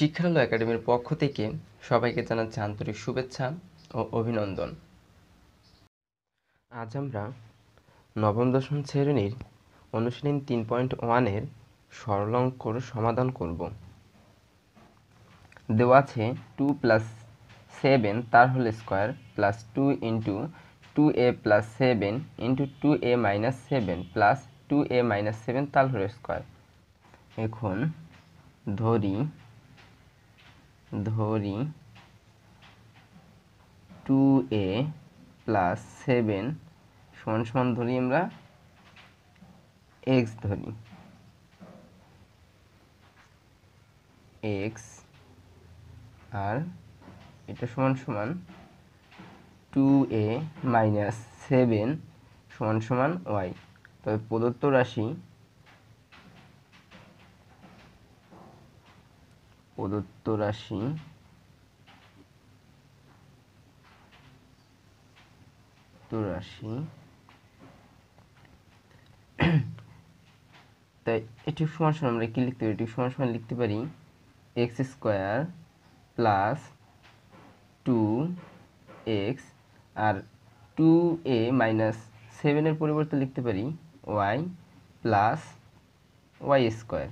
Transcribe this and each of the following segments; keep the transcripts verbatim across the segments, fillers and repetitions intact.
শিক্ষালো একাডেমির পক্ষ থেকে সবাইকে জানাচ্ছি আন্তরিক শুভেচ্ছা ও অভিনন্দন। আজ আমরা নবম দশম শ্রেণীর অনুশীলন তিন পয়েন্ট ওয়ানের সরল অঙ্কর সমাধান করব। দেওয়া আছে টু প্লাস সেভেন তার whole square plus two into two a plus seven into two a minus seven plus two a minus seven তার হোল স্কোয়ার। এখন ধরি ধরি টু এ প্লাস সেভেন সমান সমান ধরি আমরা এক্স ধরি, এক্স আর এটা সমান সমান টু এ মাইনাস সেভেন সমান সমান ওয়াই। তবে প্রদত্ত রাশি প্রদত্ত রাশি রাশি তাই এটি সমান সমান আমরা কি লিখতে পারি, এটি সমান সমান লিখতে পারি x square plus two x আর টু এ মাইনাস সেভেনের পরিবর্তে লিখতে পারি ওয়াই প্লাস ওয়াই স্কোয়ার।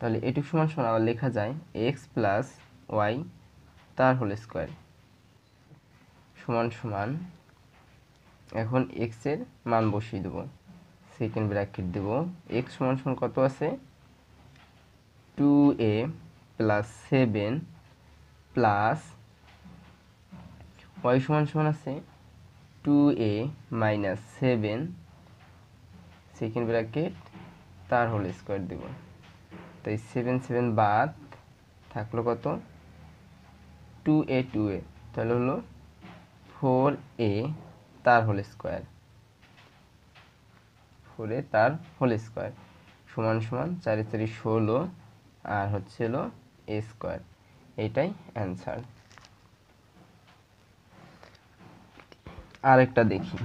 তাহলে এটি সমান সমান আবার লেখা যায় এক্স প্লাস ওয়াই তার হোল স্কোয়ার সমান সমান। এখন এক্স এর মান বসিয়ে দেবো, সেকেন্ড ব্র্যাকেট দেবো এক্স সমান সমান কত আছে two a plus seven plus y সমান সমান আছে two a minus seven second bracket তার হোল স্কোয়ার দেবো। তাই সেভেন সেভেন বাদ থাকলো কত টু এ টু এ, তাহলে হলো ফোর এ তার হোল স্কোয়ার, ফোর এ তার হোল স্কোয়ার সমান সমান চারে চারি ষোলো আর হচ্ছে হলো এ স্কোয়ার। এটাই অ্যান্সার। আরেকটা দেখি,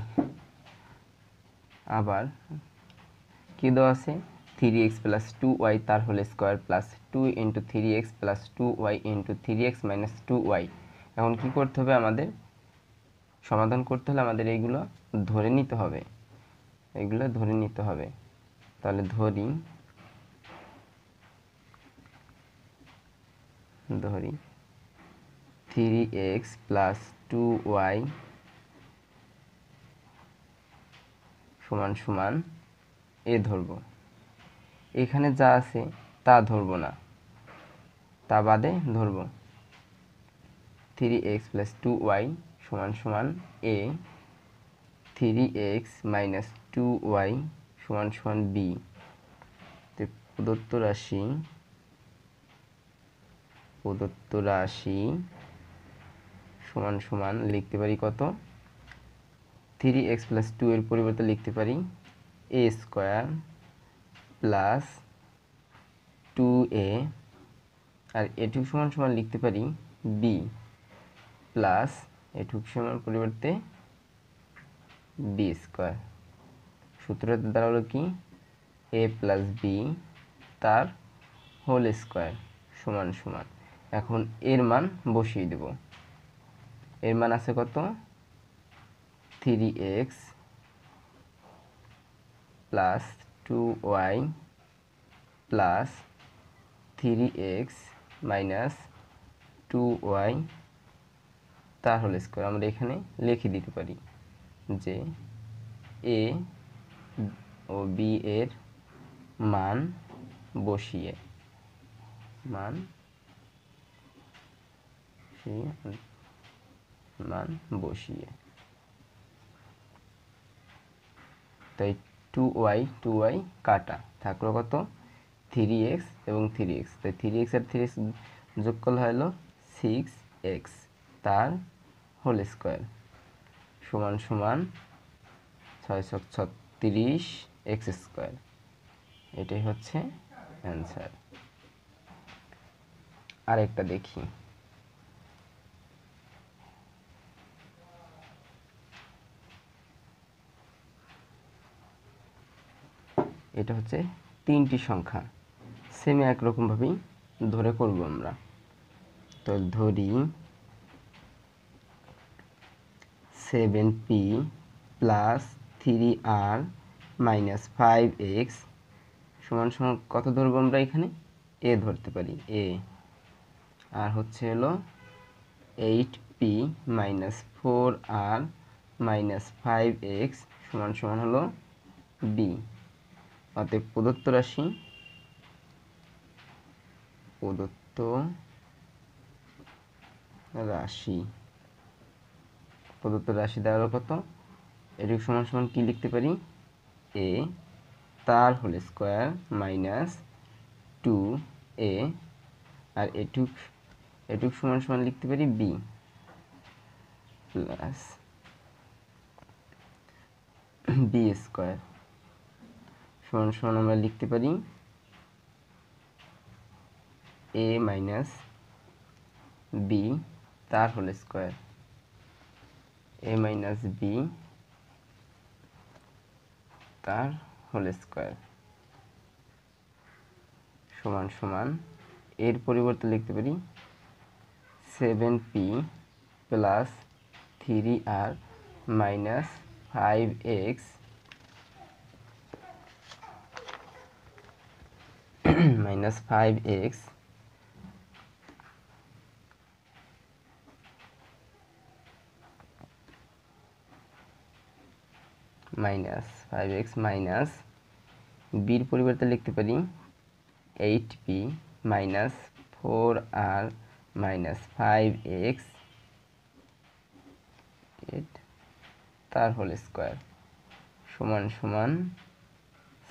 আবার কী দেওয়া আছে three x plus two y তার whole square plus two into three x plus two y into three x minus two y. এখন কী করতে হবে, আমাদের সমাধান করতে হলে আমাদের এইগুলো ধরে নিতে হবে, এগুলো ধরে নিতে হবে। তাহলে ধরি ধরি three x plus two y সমান সমান এ ধরবো, এখানে যা আছে তা ধরবো না, তা বাদে ধরবো three x plus two y সমান সমান a, three x minus two y সমান সমান বি। প্রদত্ত রাশি প্রদত্ত রাশি সমান সমান লিখতে পারি কত থ্রি এক্স প্লাস টু এর পরিবর্তে লিখতে পারি a square plus two a আর এটুক সমান সমান লিখতে পারি বি প্লাস এটুক সমান পরিবর্তে বি স্কোয়ার। সূত্রের দ্বারা হলো কি এ প্লাস বি তার হোল স্কোয়ার সমান সমান। এখন এর মান বসিয়ে দেব, এর মান আছে কত three x plus two y plus three x minus two y তার হোল স্কোয়ার। আমরা এখানে লিখে দিতে পারি যে এ ও বি এর মান বসিয়ে মান মান বসিয়ে তাই টু ওয়াই টু ওয়াই কাটা থাকলো কত থ্রি এক্স এবং থ্রি এক্স, তাই থ্রি এক্স আর থ্রি এক্স যোগ করলে হলো সিক্স এক্স তার হোল স্কোয়ার সমান সমান ছয়শো ছত্রিশ এক্স স্কোয়ার। এটাই হচ্ছে অ্যান্সার। আরেকটা দেখি, এটা হচ্ছে তিনটি সংখ্যা সেম একরকম ভাবেই ধরে করব আমরা। তো ধরি seven p plus three r minus five x সমান সমান কত ধরবো আমরা এখানে এ ধরতে পারি এ, আর হচ্ছে হলো eight p minus four r minus five x সমান সমান হলো বি। অতএব প্রদত্ত রাশি প্রদত্ত রাশি প্রদত্ত রাশি দ্বারা কত এটি সমান সমান কি লিখতে পারি এ তার whole square minus two a, আর এটুক এটুক সমান সমান লিখতে পারি বি প্লাস বি স্কোয়ার সমান সমান আমরা লিখতে পারি এ মাইনাস বি তার whole square a minus b তার হোল স্কোয়ার সমান সমান এর পরিবর্তে লিখতে পারি seven p plus three r minus five x minus five x minus five x minus বির পরিবর্তে লিখতে পারি eight p minus four r minus five x তার হোল স্কোয়ার সমান সমান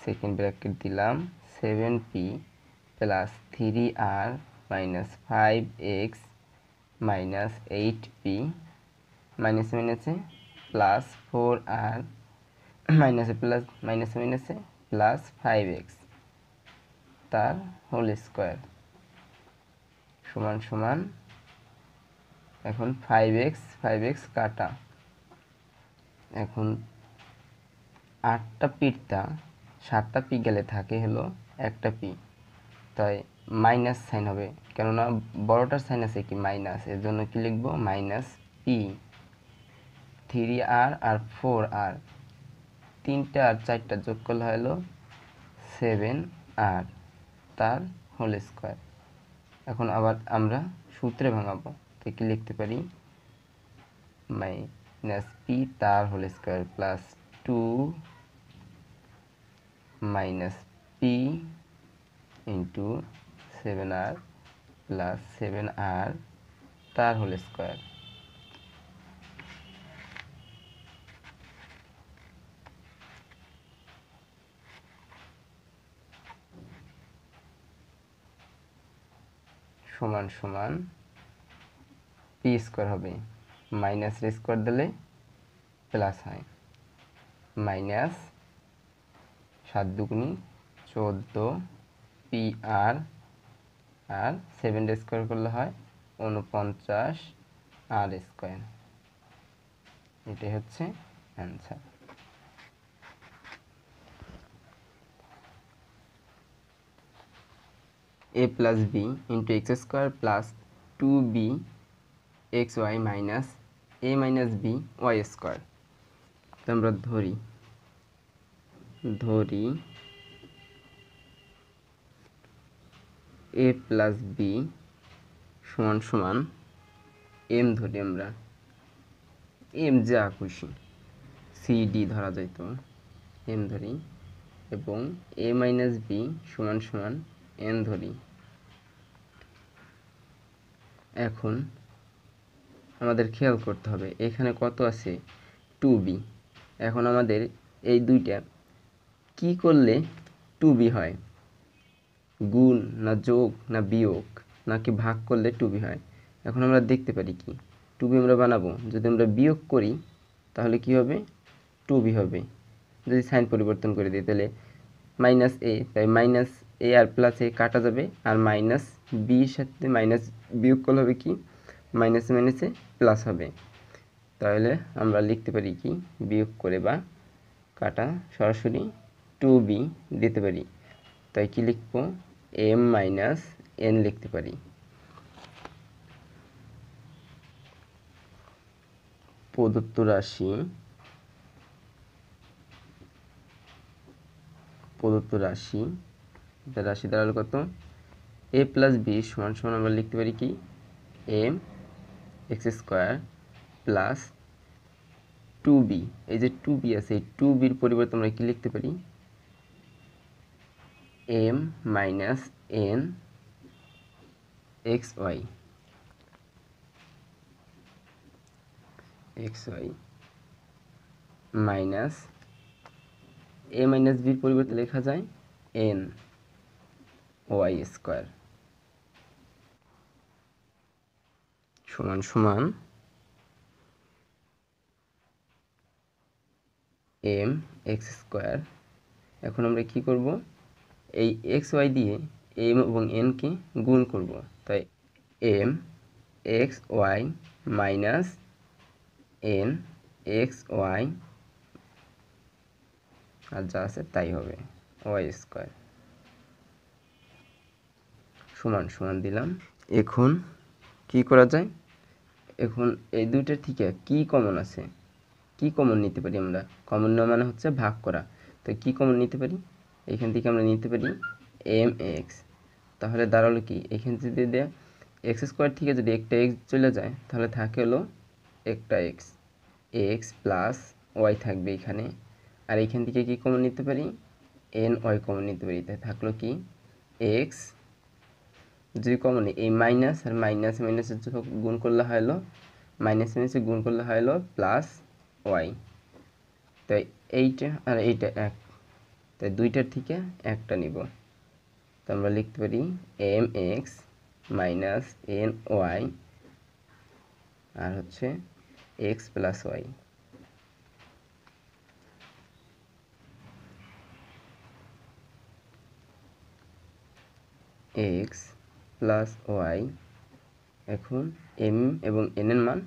সেকেন্ড ব্র্যাকেট দিলাম seven p plus three r minus five x minus eight p minus মাইনাসে plus four r মাইনাসে প্লাস মাইনাসে মাইনাসে প্লাস ফাইভ এক্স তার whole square সমান সমান এখন ফাইভ এক্স ফাইভ এক্স কাটা এখন আটটা পিঠটা সাতটা পি গেলে থাকে হলো একটা পি, তাই মাইনাস সাইন হবে কেননা বড়টার সাইন আছে কি মাইনাস, এর জন্য কি লিখবো মাইনাস পি থ্রি আর আর ফোর আর তিনটা আর চারটা যোগ করলে হলো সেভেন আর তার হোল স্কোয়ার। এখন আবার আমরা সূত্রে ভাঙাবো তো কি লিখতে পারি মাইনাস পি তার whole square plus two minus p into seven r plus seven r তার হোল স্কোয়ার সমান সমান পি স্কোয়ার হবে মাইনাস এর স্কোয়ার দিলে প্লাস হয় মাইনাস সাত দুগুণি চোদ্দ পি আর আর সেভেন স্কোয়ার করলে হয় উনপঞ্চাশ আর স্কোয়ার। এটাই হচ্ছে answer. a plus b into x square plus two b xy minus a minus b y square। तो हम धरी धरी a plus b समान समान m धरी हमरा m जा खुशी c d धरा जाए तो m धरी एवं a minus b समान समान এন ধরি। এখন আমাদের খেয়াল করতে হবে এখানে কত আছে টু বি, এখন আমাদের এই দুইটা কি করলে টু বি হয় গুণ না যোগ না বিয়োগ নাকি ভাগ করলে টু বি হয়। এখন আমরা দেখতে পারি কি টু বি আমরা বানাবো যদি আমরা বিয়োগ করি তাহলে কি হবে টু বি হবে, যদি সাইন পরিবর্তন করে দিই তাহলে মাইনাস এ তাই minus A R plus a কাটা যাবে আর মাইনাস বি সাথে মাইনাস বিয়োগ করলে হবে কি মাইনাস মাইনাসে প্লাস হবে, তাহলে আমরা লিখতে পারি কি বিয়োগ করে বা কাটা সরাসরি টু বি দিতে পারি। তাই কি লিখব m minus n লিখতে পারি প্রদত্ত রাশি প্রদত্ত রাশি এর রাশি দাঁড়ালো কত a plus b সমান সমান আমরা লিখতে পারি কি m x square plus two b এই যে two b আছে two b এর পরিবর্তে আমরা কি লিখতে পারি m minus n xy xy minus a minus b এর পরিবর্তে লেখা যায় n y square সমান সমান m x square এখন আমরা কি করব এই x y দিয়ে m এবং n কে গুণ করব তাই m x y minus n x y আর যা আছে তাই হবে y square সমান সমান দিলাম এখন কি করা যায় এখন এই দুইটা ঠিক আছে কি কমন আছে কি কমন নিতে পারি আমরা কমন নেওয়া মানে হচ্ছে ভাগ করা তো কি কমন নিতে পারি এইখান থেকে আমরা নিতে পারি mx তাহলে দাঁড়ালো কি এইখান থেকে দিয়ে x² থেকে যদি একটা x চলে যায় তাহলে থাকে হলো একটা x x plus y থাকবে এখানে আর এইখান থেকে কি কমন নিতে পারি ny কমন নিতে পারি তাই থাকলো কি x যদি কমন এই মাইনাস আর মাইনাস মাইনাস গুণ করলে হয় হলো মাইনাস মাইনাস গুণ করলে হয় হলো প্লাস y তাই এইটা আর এইটা এক তাই দুইটার থেকে একটা নিব তো আমরা লিখতে পারি mx - ny আর হচ্ছে x plus y x plus y এখন m এবং n এর মান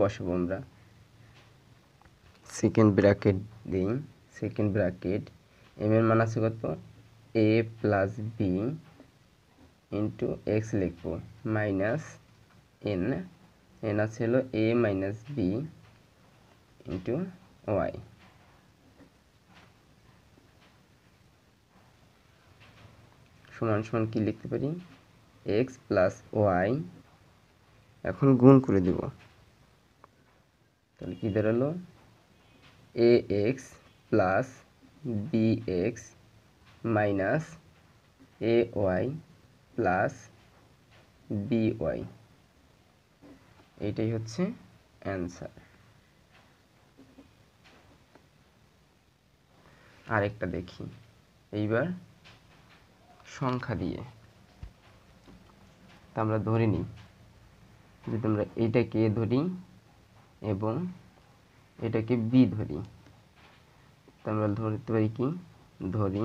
বসাবো আমরা second bracket দেই second bracket m এর মান আছে কত a plus b into x লিখবো minus n n আছে হলো a minus b into y সমান সমান কি লিখতে পারি x plus y এখন গুণ করে দেব তাহলে কি দাঁড়ালো ax plus bx minus ay plus by এটাই হচ্ছে অ্যানসার আরেকটা দেখি এইবার সংখ্যা দিয়ে তা আমরা ধরে নিই যদি আমরা এটাকে ধরি এবং এটাকে b ধরি তাহলে আমরা ধরতে পারি কি ধরি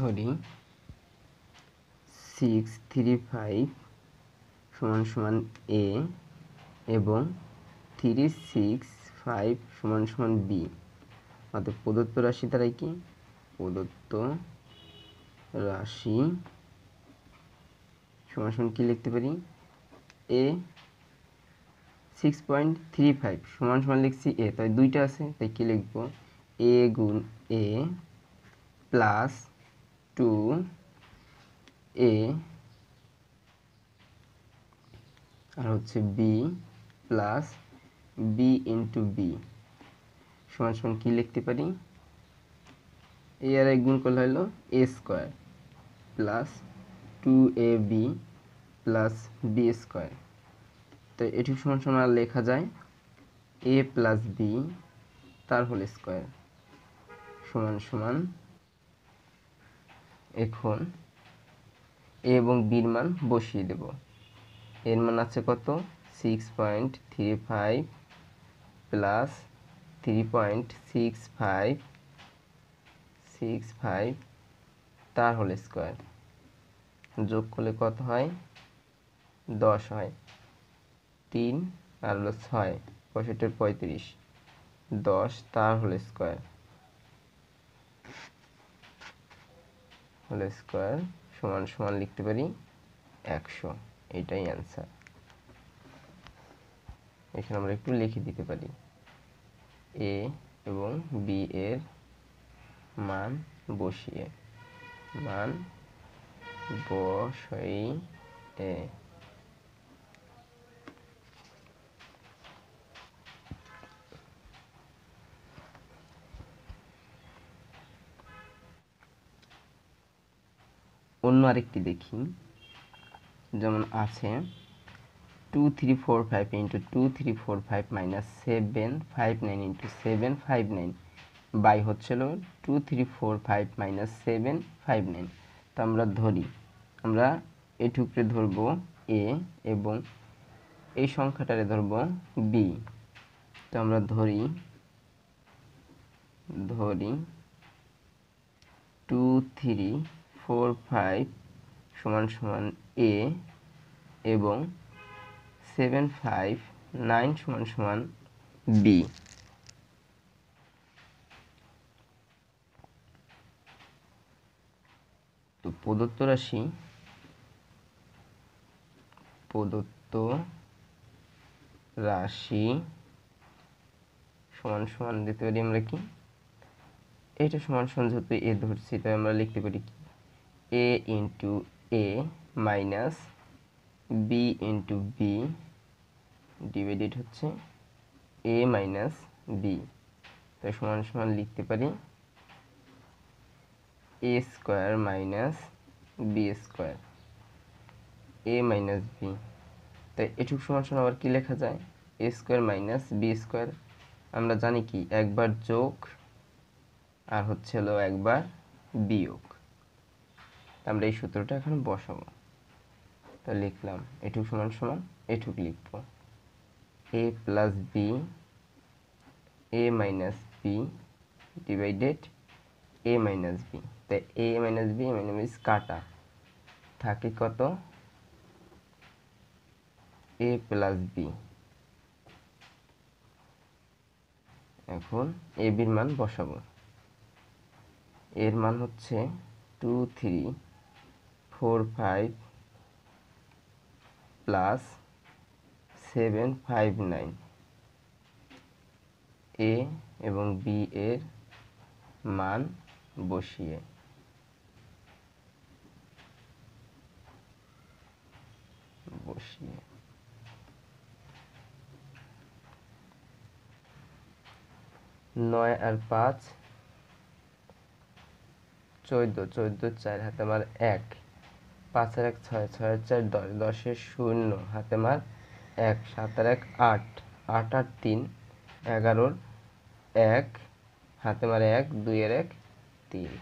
ধরি six three five সমান সমান a এবং three six five সমান সমান b অতএব প্রদত্ত রাশি দ্বারা কি প্রদত্ত রাশি সমান সমান কি লিখতে পারি a six point three five সমান সমান লিখছি a তাই দুইটা আছে তাই কি লিখব a গুণ a প্লাস two a আর হচ্ছে b plus b into b সমান সমান কি লিখতে পারি a আর গুণ করলে হলো a square plus two a b plus b square তো এটি সমান সমান লেখা যায় a plus b তার হোল স্কয়ার সমান সমান এখন a এবং b এর মান বসিয়ে দেব এর মান আছে কত six point three five plus three point six five six five তার হোল স্কয়ার যোগ করলে কত হয় দশ হয় তিন আর হলো ছয়, পঁয়ষট্টির পঁয়ত্রিশ, দশ তার হলো স্কোয়ার হলো স্কোয়ার সমান সমান লিখতে পারি একশো। এটাই অ্যান্সার। এখানে আমরা একটু লিখে দিতে পারি এ এবং বি এর মান বসিয়ে, মান বসিয়ে অন্য আরেকটি দেখি। যেমন আছে two three four five into two three four five minus seven five nine into seven five nine by হচ্ছিল two three four five minus seven five nine. তো আমরা ধরি, আমরা এটুকরে ধরব এ এবং এই সংখ্যাটারে ধরব বি। তো আমরা ধরি ধরি টু থ্রি ফোর ফাইভ সমান সমান এ এবং সেভেন ফাইভ নাইন সমান সমান বি। তো প্রদত্ত রাশি প্রদত্ত রাশি সমান সমান দিতে পারি আমরা কি, এটা সমান সমান যেহেতু এ ধরছি তাই আমরা লিখতে পারি কি a into a minus b into b divided হচ্ছে এ মাইনাস বি। তাই সমান সমান লিখতে পারি a square minus b square a minus b. তাই এটুকু সমান সমান আবার কী লেখা যায় a square minus b square. আমরা জানি কি একবার যোগ আর হচ্ছে হলো একবার বিয়োগ। আমরা এই সূত্রটা এখন বসাবো। তো লিখলাম এটুক সমান সমান এটুক লিখব a plus b a minus b divided a minus b. তাই এ মাইনাস বি মাইনাস কাটা থাকে কত এ প্লাস বি। এখন এ বির মান বসাবো, এর মান হচ্ছে two three four five plus seven five nine a এবং বি এর মান বসিয়ে। বসিয়ে নয় আর পাঁচ চোদ্দ, চোদ্দ চার হাতে আমার এক, পাঁচ আর এক ছয়, ছয় চার দশ, দশের শূন্য হাতে আমার এক, সাত আর এক আট, আট আর তিন এগারোর এক হাতে আমার এক, দুই আর এক তিন।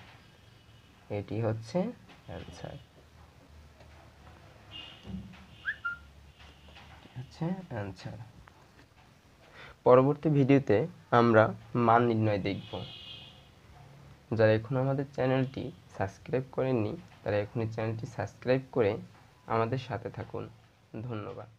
এটি হচ্ছে অ্যান্সার, হচ্ছে অ্যান্সার। পরবর্তী ভিডিওতে আমরা মান নির্ণয় দেখব। যারা এখন আমাদের চ্যানেলটি সাবস্ক্রাইব করেননি তারা এখনই চ্যানেলটি সাবস্ক্রাইব করে আমাদের সাথে থাকুন। ধন্যবাদ।